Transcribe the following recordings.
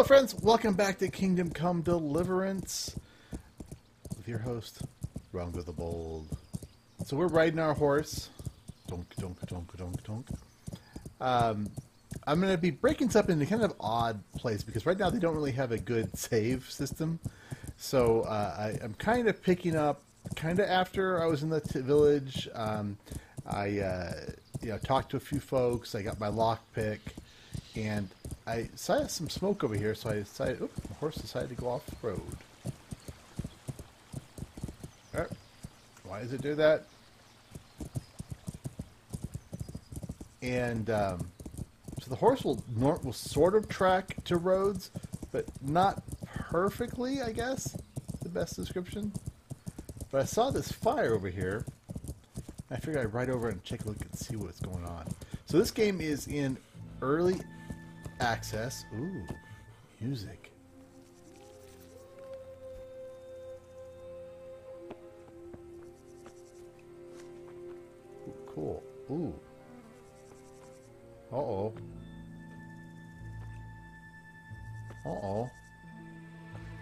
Hello friends, welcome back to Kingdom Come Deliverance with your host, RongoTheBold. So we're riding our horse. Donk, donk, donk, donk, donk. I'm going to be breaking this up in a kind of odd place because right now they don't really have a good save system. So I'm kind of picking up kind of after I was in the village. I talked to a few folks. I got my lockpick and I saw some smoke over here, so I decided, oop, my horse decided to go off the road. Right. Why does it do that? And so the horse will sort of track to roads, but not perfectly, I guess, the best description. But I saw this fire over here. I figured I'd ride over and take a look and see what's going on. So this game is in early access. Ooh, music. Ooh, cool. Ooh. Uh-oh. Uh-oh.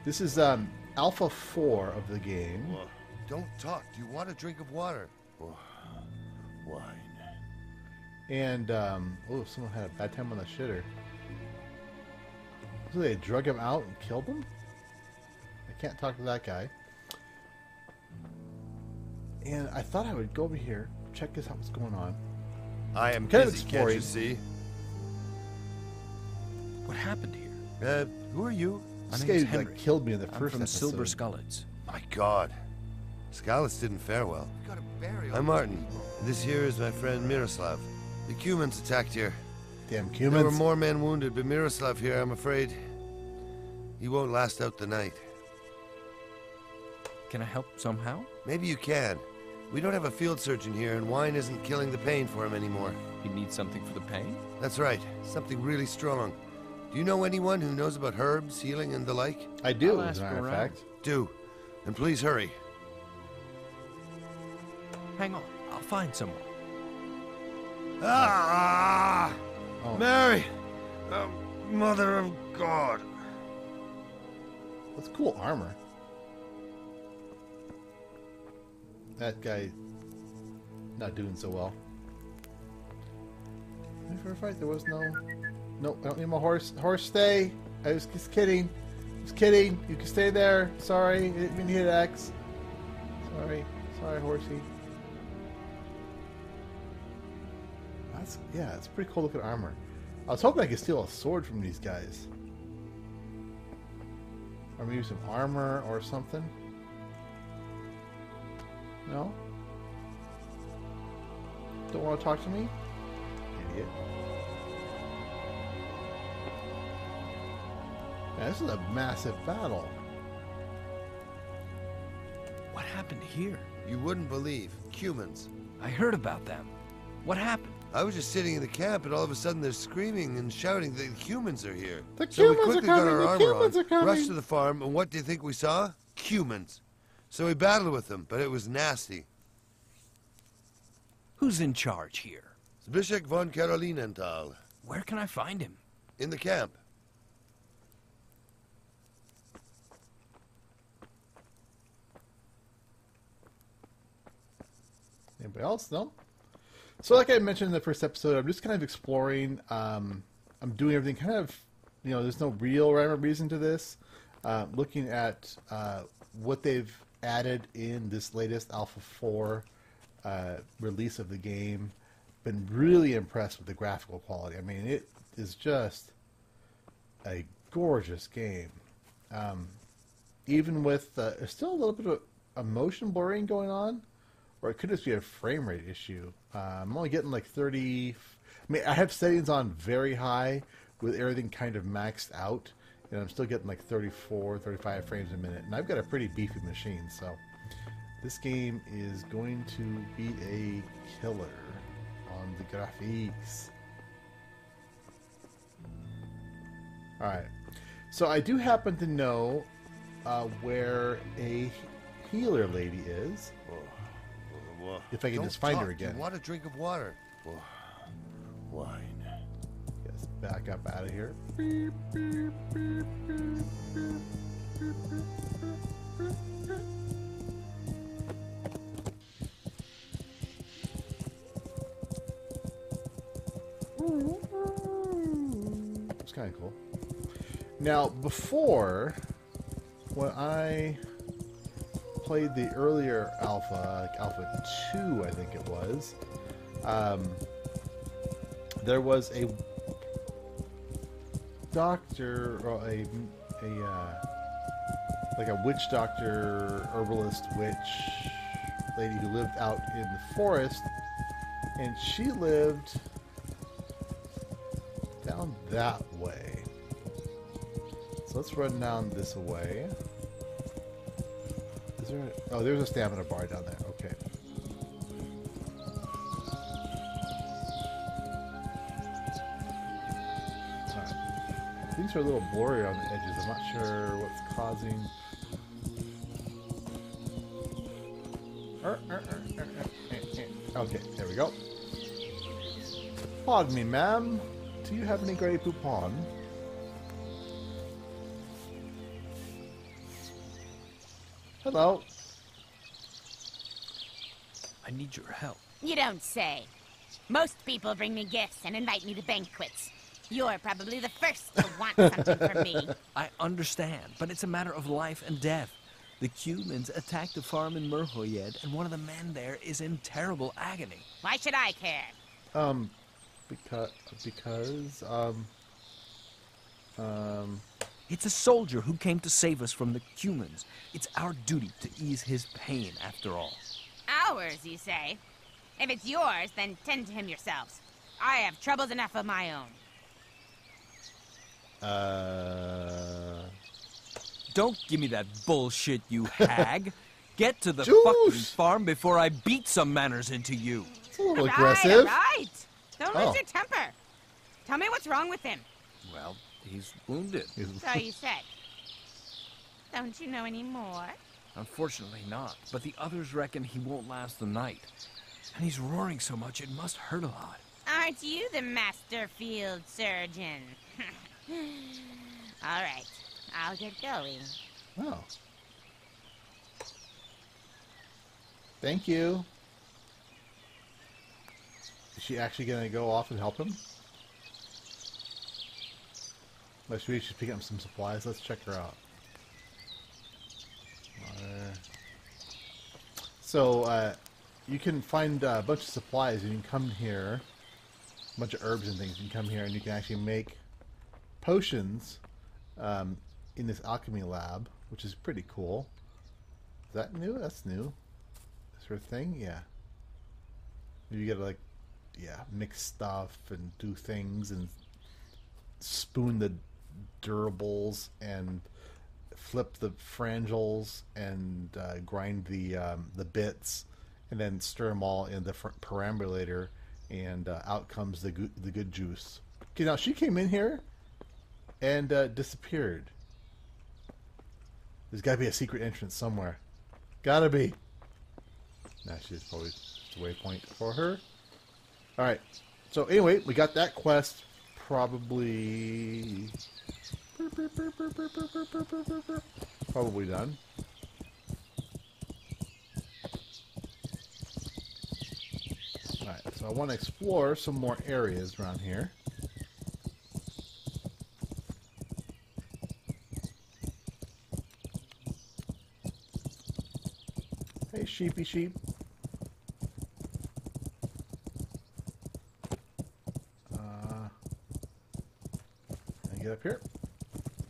This is Alpha 4 of the game. Don't talk. Do you want a drink of water? Or wine. And oh, someone had a bad time on the shitter. So they drug him out and killed him? I can't talk to that guy. And I thought I would go over here, check this out, what's going on. I am kind of exploring. Can't you see? What happened here? Who are you? This guy like, killed me in the first episode. Silver Scullets. My God. Scullets didn't fare well. I'm Martin, and this here is my friend Miroslav. The Cumans attacked here. Damn Cumans. There were more men wounded, but Miroslav here, I'm afraid, he won't last out the night. Can I help somehow? Maybe you can. We don't have a field surgeon here, and wine isn't killing the pain for him anymore. You need something for the pain? That's right. Something really strong. Do you know anyone who knows about herbs, healing, and the like? I do, as a matter of fact. Do. And please hurry. Hang on. I'll find someone. Ah! Oh. Mary! Mother of God! That's cool armor. That guy not doing so well. For a fight, there was no. Nope, I don't need my horse. Horse, stay. I was just kidding. Just kidding. You can stay there. Sorry, I didn't mean to hit axe. Sorry, sorry, horsey. That's yeah, it's pretty cool looking armor. I was hoping I could steal a sword from these guys, or maybe some armor or something. No? Don't want to talk to me? Idiot. Man, this is a massive battle. What happened here? You wouldn't believe. Cumans. I heard about them. What happened? I was just sitting in the camp and all of a sudden they're screaming and shouting that the Cumans are here. The Cumans so we quickly got our armor on, rushed to the farm, and what do you think we saw? Cumans. So we battled with them, but it was nasty. Who's in charge here? Zbyshek von Karolinenthal. Where can I find him? In the camp. Anybody else? No? So like I mentioned in the first episode, I'm just kind of exploring. I'm doing everything kind of, you know, there's no real rhyme or reason to this. Looking at what they've added in this latest Alpha 4 release of the game. Been really impressed with the graphical quality. I mean, it is just a gorgeous game. Even with there's still a little bit of motion blurring going on, or it could just be a frame rate issue. I'm only getting like 30. I mean, I have settings on very high with everything kind of maxed out, and I'm still getting like 34, 35 frames a minute. And I've got a pretty beefy machine, so this game is going to be a killer on the graphics. Alright, so I do happen to know where a healer lady is. If I can just find her again. You want a drink of water? Wine. Yes, back up out of here. Beep, beep, beep, beep, beep, beep, beep, beep, beep. It's kind of cool. Now, before, when I played the earlier alpha, like Alpha 2, I think it was, there was a doctor, or like a witch doctor, herbalist witch lady who lived out in the forest, and she lived down that way. So let's run down this way. Is there a, oh, there's a stamina bar down there. Okay. Things are a little blurry on the edges. I'm not sure what's causing. Okay, there we go. Pardon me, ma'am. Do you have any Grey Poupon? Hello. I need your help. You don't say. Most people bring me gifts and invite me to banquets. You're probably the first to want something from me. I understand, but it's a matter of life and death. The Cumans attacked the farm in Merhojed, and one of the men there is in terrible agony. Why should I care? Because it's a soldier who came to save us from the Cumans. It's our duty to ease his pain, after all. Ours, you say? If it's yours, then tend to him yourselves. I have troubles enough of my own. Don't give me that bullshit, you hag. Get to the fucking farm before I beat some manners into you. It's a little aggressive. Right. Don't lose your temper. Tell me what's wrong with him. Well, he's wounded. So you said. Don't you know any more? Unfortunately not, but the others reckon he won't last the night. And he's roaring so much it must hurt a lot. Aren't you the master field surgeon? All right, I'll get going. Oh. Thank you. Is she actually going to go off and help him? Unless we should pick up some supplies. Let's check her out. Water. So, you can find a bunch of supplies and you can come here. A bunch of herbs and things. You can come here and you can actually make potions in this alchemy lab, which is pretty cool. Is that new? That's new. This sort of thing? Yeah. You gotta, like, yeah, mix stuff and do things and spoon the durables and flip the frangels and grind the bits and then stir them all in the perambulator and out comes the good juice. Okay, now she came in here and disappeared. There's gotta be a secret entrance somewhere. Gotta be. Nah, she's probably the waypoint for her. Alright. So anyway, we got that quest probably done. Alright, so I want to explore some more areas around here. Sheepy sheep. Can I get up here?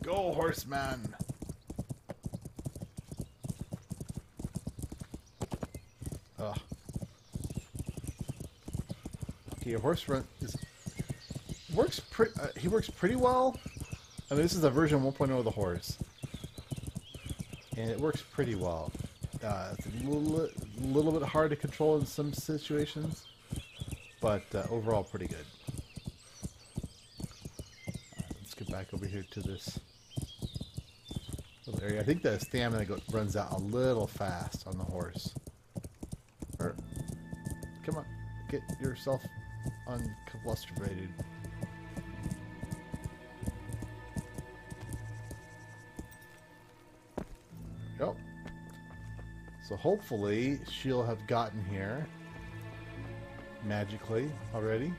Go, horseman! Ugh. Okay, a horse run is works pretty. He works pretty well. I mean, this is a version 1.0 of the horse, and it works pretty well. It's a little bit hard to control in some situations, but overall pretty good. Let's get back over here to this little area. I think the stamina runs out a little fast on the horse. Or, come on, get yourself uncombusted. Go. So hopefully she'll have gotten here magically already.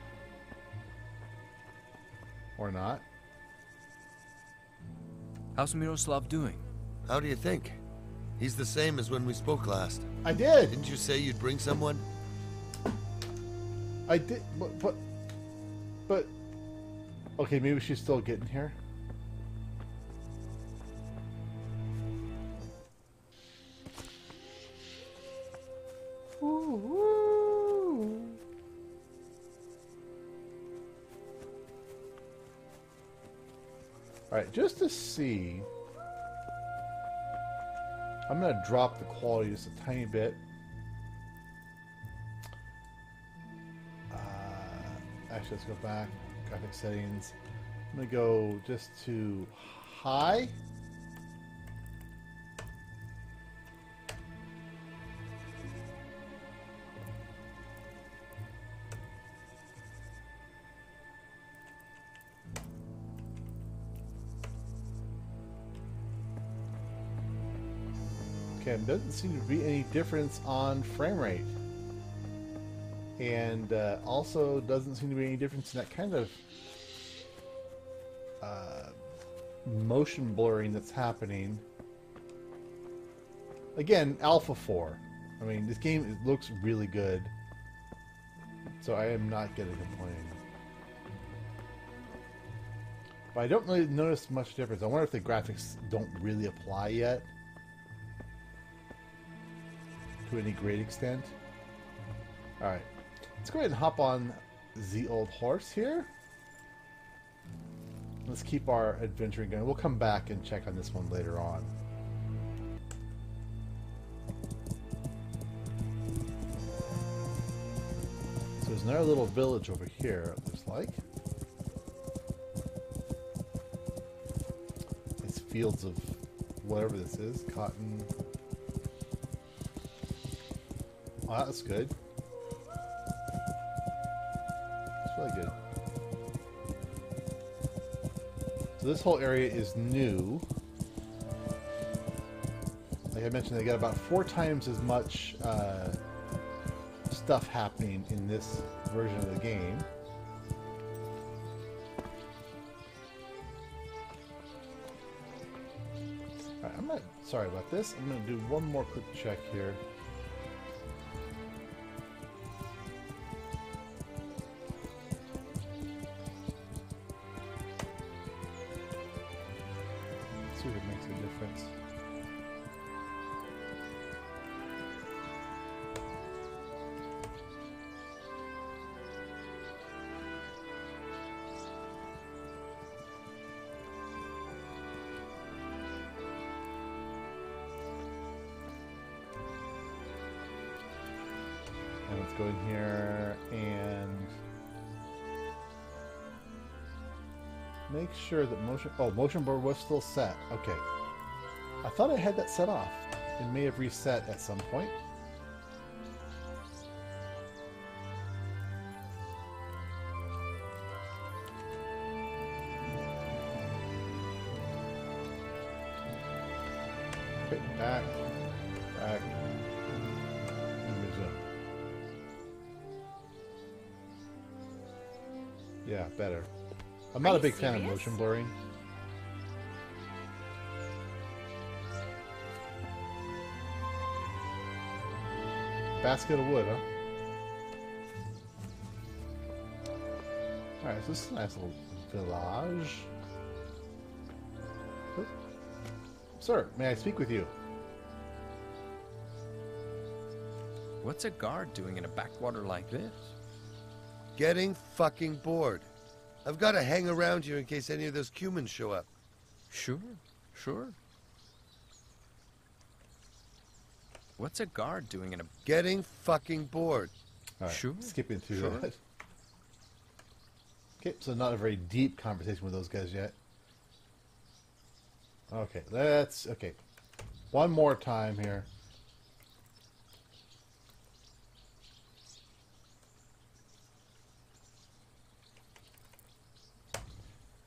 Or not. How's Miroslav doing? How do you think? He's the same as when we spoke last. I did. Didn't you say you'd bring someone? I did, but okay, maybe she's still getting here. Alright, just to see, I'm going to drop the quality just a tiny bit. Actually, let's go back, graphic settings. I'm going to go just to high. Doesn't seem to be any difference on frame rate, and also doesn't seem to be any difference in that kind of motion blurring that's happening. Again, Alpha 4. I mean, this game looks really good, so I am not going to complain. But I don't really notice much difference. I wonder if the graphics don't really apply yet. To any great extent. Alright. Let's go ahead and hop on the old horse here. Let's keep our adventuring going. We'll come back and check on this one later on. So there's another little village over here, it looks like. It's fields of whatever this is. Cotton. Oh, that's good. That's really good. So this whole area is new. Like I mentioned, they got about 4 times as much stuff happening in this version of the game. All right, I'm not sorry about this. I'm going to do one more quick check here. Go in here and make sure that motion... Oh, motion blur was still set. Okay. I thought I had that set off. It may have reset at some point. Okay, back. Back. Yeah, better. I'm not a big fan of motion blurring. Basket of wood, huh? Alright, so this is a nice little village. Oh. Sir, may I speak with you? What's a guard doing in a backwater like this? Getting fucking bored. I've got to hang around here in case any of those Cumans show up. Sure, sure. What's a guard doing in a... Getting fucking bored. All right, sure. Skipping through sure. That. Okay, so not a very deep conversation with those guys yet. Okay, let's... Okay. One more time here.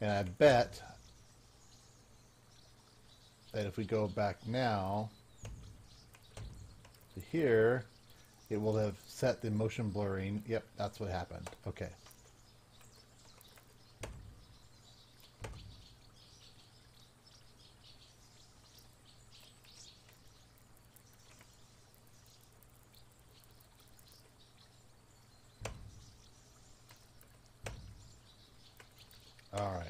And I bet that if we go back now, to here, it will have set the motion blurring. Yep, that's what happened. Okay. All right.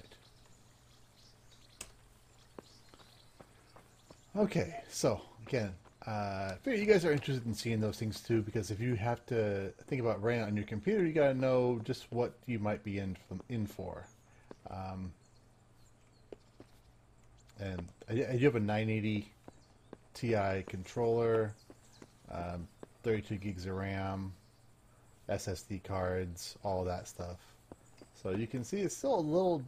Okay, so again, I figure you guys are interested in seeing those things too, because if you have to think about running on your computer, you gotta know just what you might be in for. And I do have a 980 Ti controller, 32 gigs of RAM, SSD cards, all that stuff. So you can see it's still a little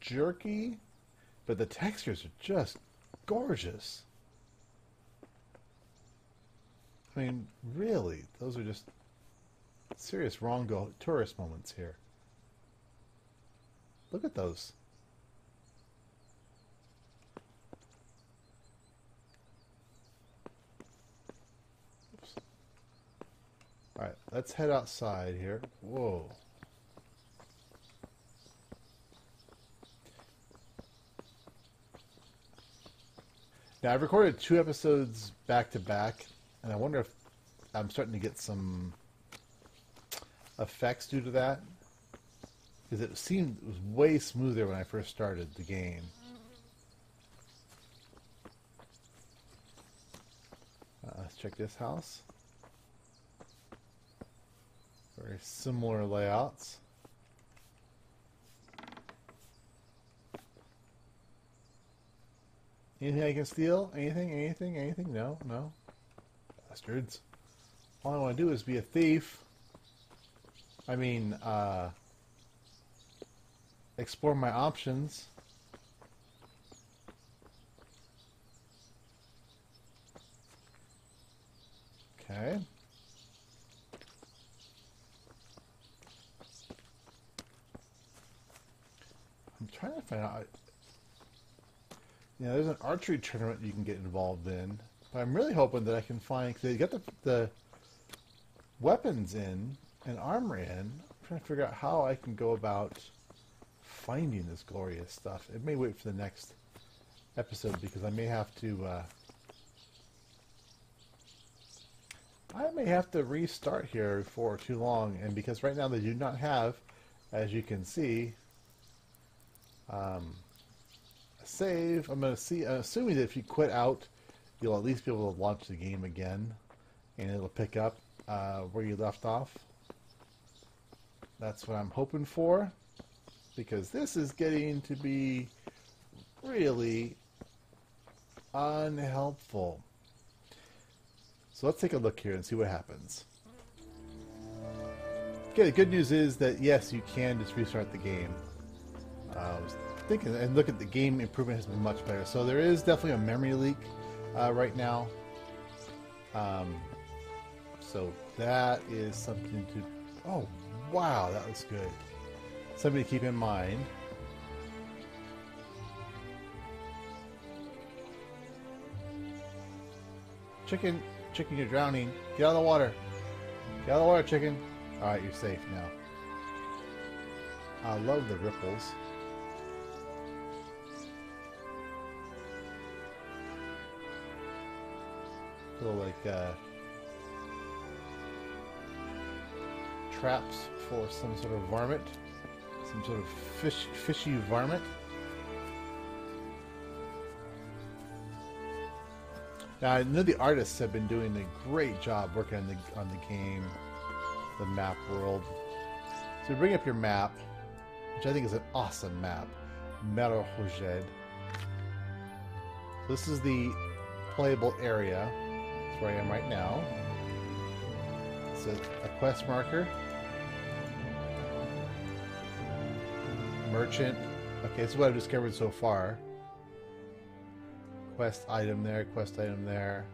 jerky, but the textures are just gorgeous. I mean, really, those are just serious Rongo tourist moments here. Look at those. Oops. All right, let's head outside here. Whoa. Now, I've recorded 2 episodes back to back, and I wonder if I'm starting to get some effects due to that, because it seemed it was way smoother when I first started the game. Let's check this house. Very similar layouts. Anything I can steal? Anything? Anything? Anything? No? No? Bastards. All I want to do is be a thief. I mean, explore my options. Okay. I'm trying to find out... Yeah, there's an archery tournament you can get involved in, but I'm really hoping that I can find, because they got the weapons in and armor in. I'm trying to figure out how I can go about finding this glorious stuff. It may wait for the next episode, because I may have to restart here before too long, and because right now they do not have, as you can see, save. I'm gonna see. I'm assuming that if you quit out, you'll at least be able to launch the game again, and it'll pick up where you left off. That's what I'm hoping for, because this is getting to be really unhelpful. So let's take a look here and see what happens. Okay, the good news is that yes, you can just restart the game. And look at the game improvement has been much better. So there is definitely a memory leak right now. So that is something to... Oh, wow, that was good. Something to keep in mind. Chicken, chicken, you're drowning. Get out of the water. Get out of the water, chicken. Alright, you're safe now. I love the ripples. Little, like, traps for some sort of varmint, some sort of fishy varmint. Now, I know the artists have been doing a great job working on the game, the map world. So bring up your map, which I think is an awesome map, Merhojed. This is the playable area. Where I am right now. It's a quest marker. Merchant. Okay, this is what I've discovered so far. Quest item there, quest item there.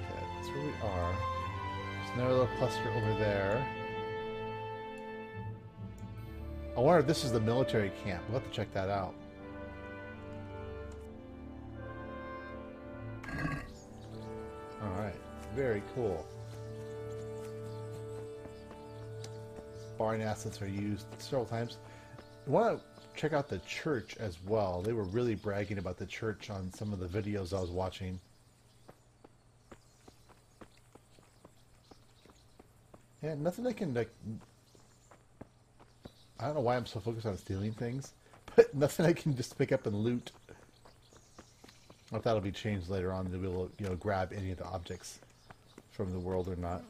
Okay, that's where we are. There's another little cluster over there. I wonder if this is the military camp. We'll have to check that out. Very cool. Barn assets are used several times. I want to check out the church as well. They were really bragging about the church on some of the videos I was watching. Yeah, nothing I can, like... I don't know why I'm so focused on stealing things, but nothing I can just pick up and loot. If that'll be changed later on, to be able to, you know, grab any of the objects from the world or not.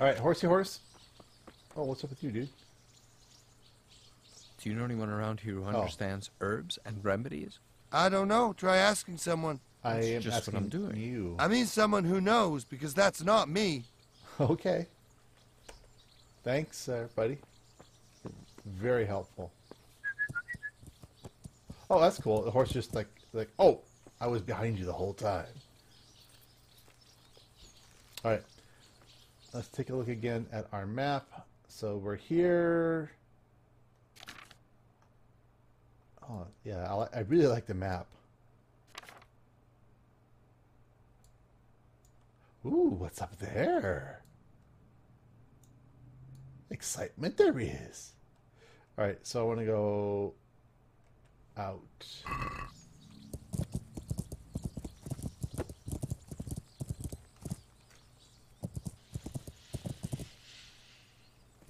Alright, horsey horse. Oh, what's up with you, dude? Do you know anyone around here who understands herbs and remedies? I don't know. Try asking someone. I am just asking what I'm doing. You. I mean someone who knows, because that's not me. Okay. Thanks, buddy. Very helpful. Oh, that's cool. The horse just like, oh, I was behind you the whole time. All right. Let's take a look again at our map. So we're here. Oh, yeah, I really like the map. Ooh, what's up there? Excitement there is. All right, so I want to go out.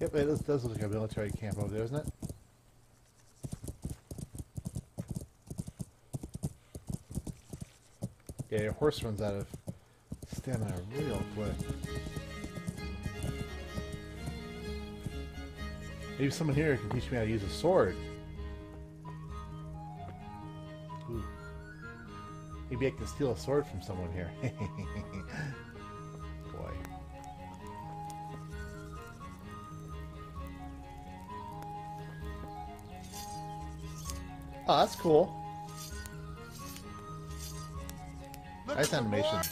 Yep, it does look like a military camp over there, isn't it? Yeah, your horse runs out of stamina real quick. Maybe someone here can teach me how to use a sword. Ooh. Maybe I can steal a sword from someone here. Boy. Oh, that's cool. Nice animations.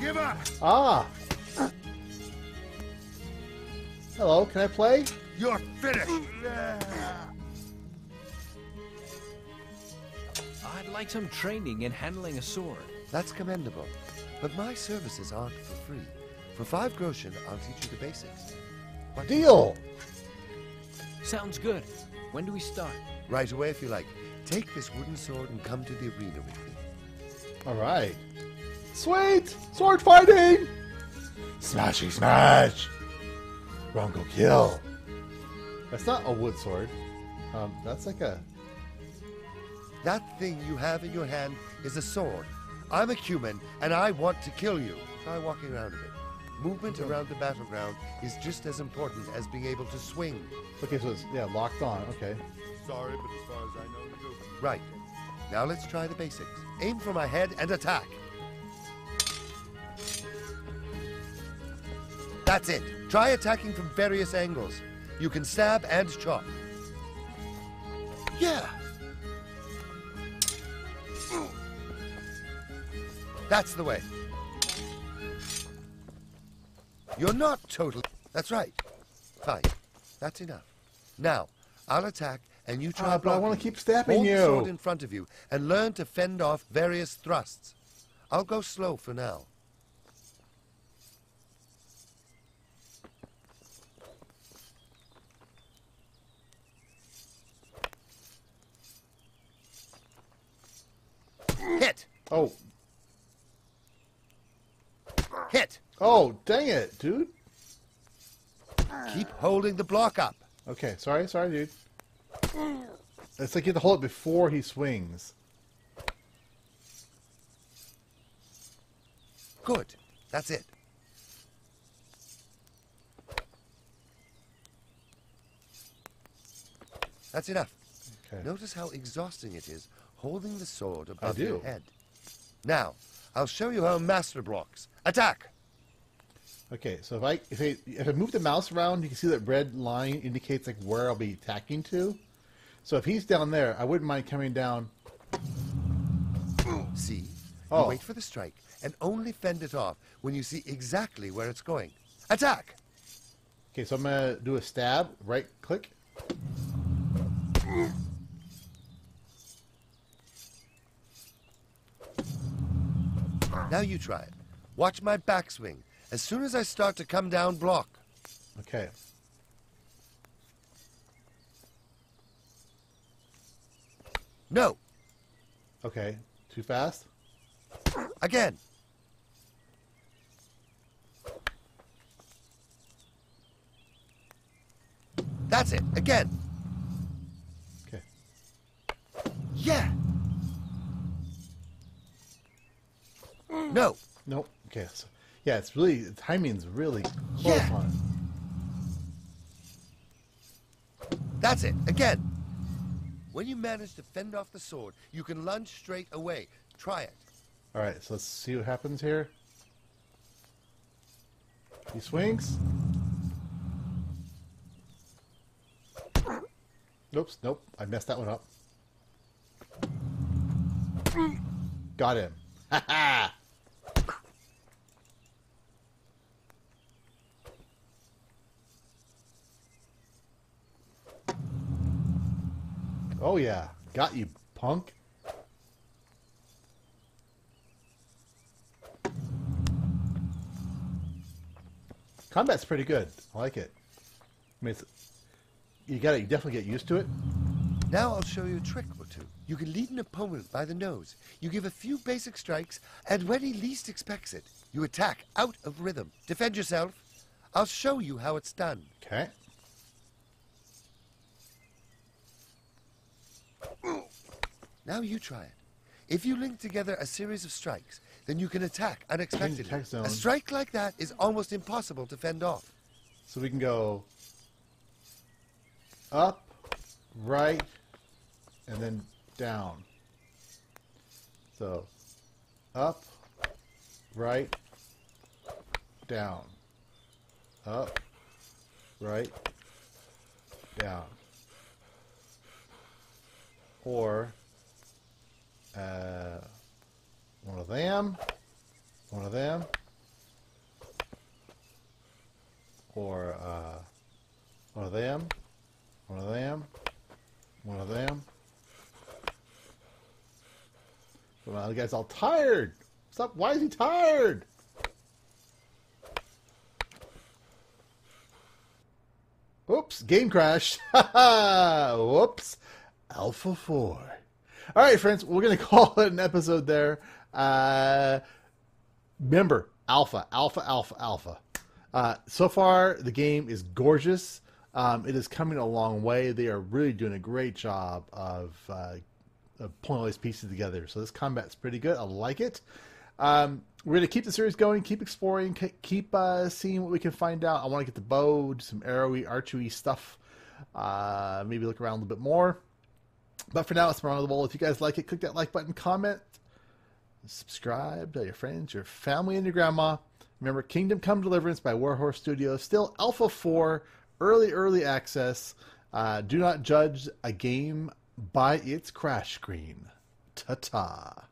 Give up! Ah! Hello, can I play? You're finished! I'd like some training in handling a sword. That's commendable. But my services aren't for free. For 5 groschen, I'll teach you the basics. What deal? Sounds good. When do we start? Right away if you like. Take this wooden sword and come to the arena with me. Alright. Sweet! Sword fighting! Smashy smash! Rongo kill! That's not a wood sword. That's like a... That thing you have in your hand is a sword. I'm a human, and I want to kill you. Try walking around a bit. Movement around the battleground is just as important as being able to swing. Okay, so it's, yeah, locked on. Okay. Sorry, but as far as I know, you do. Right. Now let's try the basics. Aim for my head and attack. That's it. Try attacking from various angles. You can stab and chop. Yeah. That's the way. You're not totally... That's right. Fine. That's enough. Now, I'll attack... And you try but I want to keep stabbing you. Hold the sword in front of you and learn to fend off various thrusts. I'll go slow for now. Hit! Oh. Hit! Oh, dang it, dude. Keep holding the block up. Okay, sorry, dude. It's like you have to hold it before he swings. Good. That's it. That's enough. Okay. Notice how exhausting it is holding the sword above your head. Now, I'll show you how master blocks. Attack! Okay, so if I move the mouse around, you can see that red line indicates like where I'll be attacking to. So if he's down there, I wouldn't mind coming down. See? Oh. You wait for the strike and only fend it off when you see exactly where it's going. Attack! Okay, so I'm going to do a stab, right click. Now you try it. Watch my backswing. As soon as I start to come down, block. Okay. No. Okay. Too fast? Again. That's it. Again. Okay. Yeah. No. Nope. Okay. So, yeah, it's really, the timing's really close on it. That's it. Again. When you manage to fend off the sword, you can lunge straight away. Try it. All right, so let's see what happens here. He swings. Oops, nope, I messed that one up. Got him. Ha ha! Oh yeah, got you, punk. Combat's pretty good. I like it. I mean, it's, you definitely get used to it. Now I'll show you a trick or two. You can lead an opponent by the nose. You give a few basic strikes, and when he least expects it, you attack out of rhythm. Defend yourself. I'll show you how it's done. Okay. Now you try it. If you link together a series of strikes, then you can attack unexpectedly. A strike like that is almost impossible to fend off. So we can go up, right, and then down. So up, right, down. Up, right, down. Or one of them, or one of them, Come on, the guy's all tired. What's up? Why is he tired? Oops, game crashed. Whoops. Alpha 4. All right, friends, we're going to call it an episode there. Remember, alpha. So far, the game is gorgeous. It is coming a long way. They are really doing a great job of pulling all these pieces together. So this combat's pretty good. I like it. We're going to keep the series going, keep exploring, keep seeing what we can find out. I want to get the bow, do some arrowy, archery stuff. Maybe look around a little bit more. But for now, it's RongoTheBold. If you guys like it, click that like button, comment, subscribe, tell your friends, your family, and your grandma. Remember, Kingdom Come Deliverance by Warhorse Studios. Still Alpha 4, early access. Do not judge a game by its crash screen. Ta-ta.